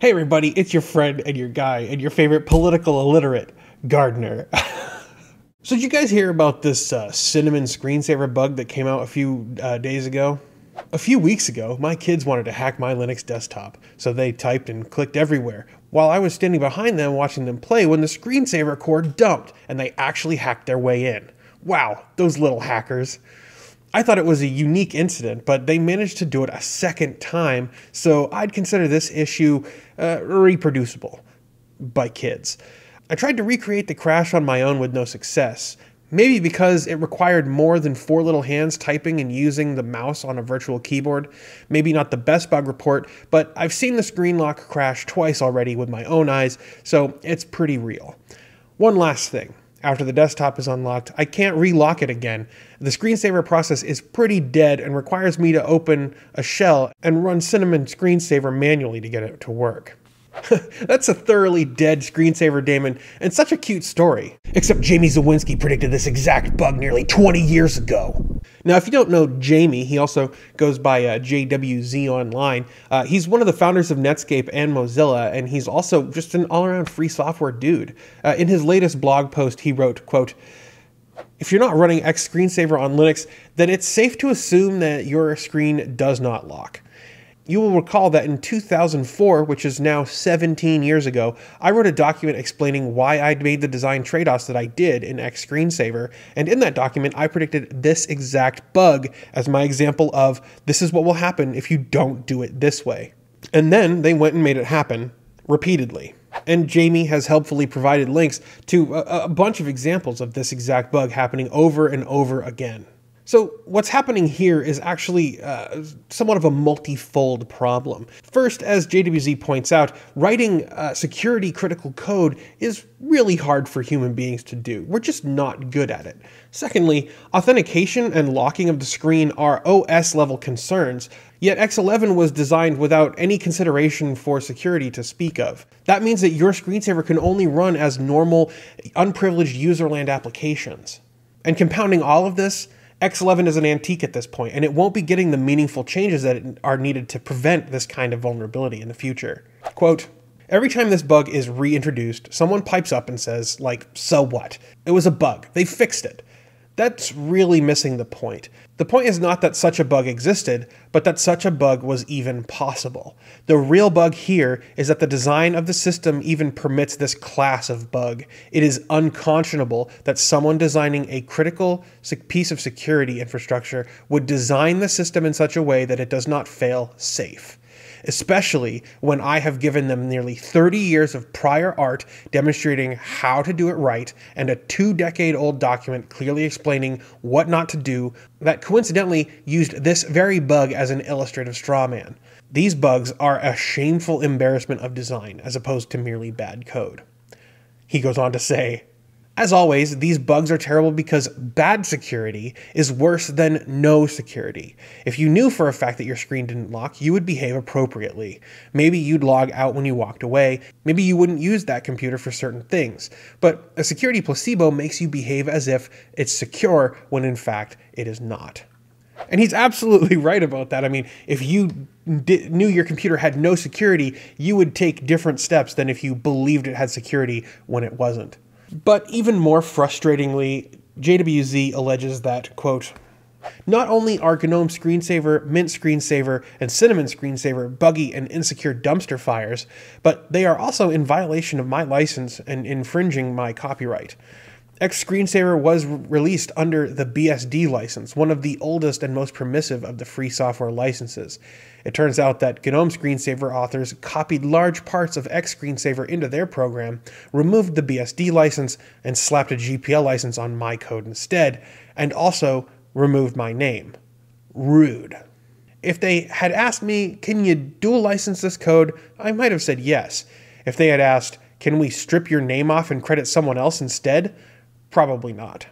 Hey everybody, it's your friend and your guy and your favorite political illiterate, Gardiner. So did you guys hear about this Cinnamon screensaver bug that came out a few days ago? A few weeks ago, my kids wanted to hack my Linux desktop, so they typed and clicked everywhere, while I was standing behind them watching them play when the screensaver cord dumped, and they actually hacked their way in. Wow, those little hackers. I thought it was a unique incident, but they managed to do it a second time, so I'd consider this issue reproducible by kids. I tried to recreate the crash on my own with no success, maybe because it required more than four little hands typing and using the mouse on a virtual keyboard. Maybe not the best bug report, but I've seen the screen lock crash twice already with my own eyes, so it's pretty real. One last thing. After the desktop is unlocked, I can't re-lock it again. The screensaver process is pretty dead and requires me to open a shell and run Cinnamon screensaver manually to get it to work. That's a thoroughly dead screensaver daemon and such a cute story. Except Jamie Zawinski predicted this exact bug nearly 20 years ago. Now, if you don't know Jamie, he also goes by JWZ online. He's one of the founders of Netscape and Mozilla, and he's also just an all-around free software dude. In his latest blog post, he wrote, quote, "If you're not running XScreenSaver on Linux, then it's safe to assume that your screen does not lock. You will recall that in 2004, which is now 17 years ago, I wrote a document explaining why I made the design trade-offs that I did in XScreenSaver, and in that document I predicted this exact bug as my example of this is what will happen if you don't do it this way. And then they went and made it happen repeatedly." And Jamie has helpfully provided links to a bunch of examples of this exact bug happening over and over again. So what's happening here is actually somewhat of a multi-fold problem. First, as JWZ points out, writing security critical code is really hard for human beings to do. We're just not good at it. Secondly, authentication and locking of the screen are OS level concerns, yet X11 was designed without any consideration for security to speak of. That means that your screensaver can only run as normal, unprivileged userland applications. And compounding all of this, X11 is an antique at this point, and it won't be getting the meaningful changes that are needed to prevent this kind of vulnerability in the future. Quote, "Every time this bug is reintroduced, someone pipes up and says, like, so what? It was a bug. They fixed it. That's really missing the point. The point is not that such a bug existed, but that such a bug was even possible. The real bug here is that the design of the system even permits this class of bug. It is unconscionable that someone designing a critical piece of security infrastructure would design the system in such a way that it does not fail safe, especially when I have given them nearly 30 years of prior art demonstrating how to do it right and a 2-decade-old document clearly explaining what not to do that coincidentally used this very bug as an illustrative straw man. These bugs are a shameful embarrassment of design as opposed to merely bad code." He goes on to say, "As always, these bugs are terrible because bad security is worse than no security. If you knew for a fact that your screen didn't lock, you would behave appropriately. Maybe you'd log out when you walked away. Maybe you wouldn't use that computer for certain things. But a security placebo makes you behave as if it's secure when in fact it is not." And he's absolutely right about that. I mean, if you knew your computer had no security, you would take different steps than if you believed it had security when it wasn't. But even more frustratingly, JWZ alleges that, quote, "Not only are GNOME screensaver, Mint screensaver, and Cinnamon screensaver buggy and insecure dumpster fires, but they are also in violation of my license and infringing my copyright. XScreenSaver was released under the BSD license, one of the oldest and most permissive of the free software licenses. It turns out that GNOME ScreenSaver authors copied large parts of XScreenSaver into their program, removed the BSD license, and slapped a GPL license on my code instead, and also removed my name. Rude. If they had asked me, 'Can you dual license this code?' I might have said yes. If they had asked, 'Can we strip your name off and credit someone else instead?' probably not."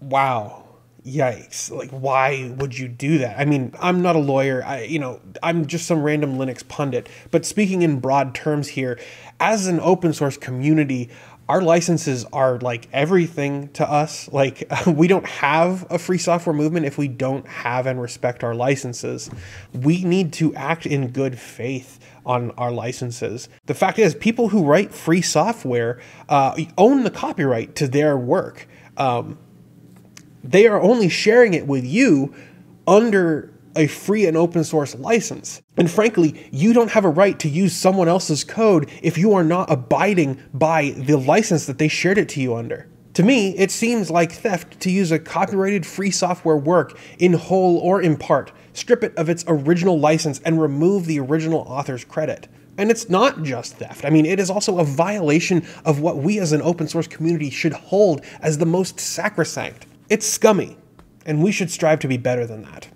Wow. Yikes. Like, why would you do that? I mean, I'm not a lawyer. I'm just some random Linux pundit. But speaking in broad terms here, as an open source community, our licenses are like everything to us. Like, we don't have a free software movement if we don't have and respect our licenses. We need to act in good faith on our licenses. The fact is, people who write free software own the copyright to their work. They are only sharing it with you under a free and open source license. And frankly, you don't have a right to use someone else's code if you are not abiding by the license that they shared it to you under. To me, it seems like theft to use a copyrighted free software work in whole or in part, strip it of its original license and remove the original author's credit. And it's not just theft. I mean, it is also a violation of what we as an open source community should hold as the most sacrosanct. It's scummy, and we should strive to be better than that.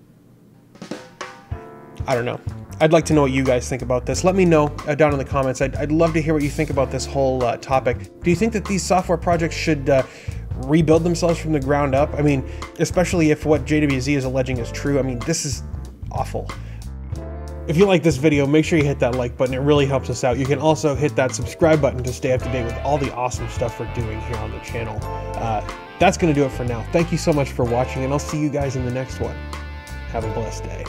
I don't know. I'd like to know what you guys think about this. Let me know down in the comments. I'd love to hear what you think about this whole topic. Do you think that these software projects should rebuild themselves from the ground up? I mean, especially if what JWZ is alleging is true. I mean, this is awful. If you like this video, make sure you hit that like button. It really helps us out. You can also hit that subscribe button to stay up to date with all the awesome stuff we're doing here on the channel. That's going to do it for now. Thank you so much for watching, and I'll see you guys in the next one. Have a blessed day.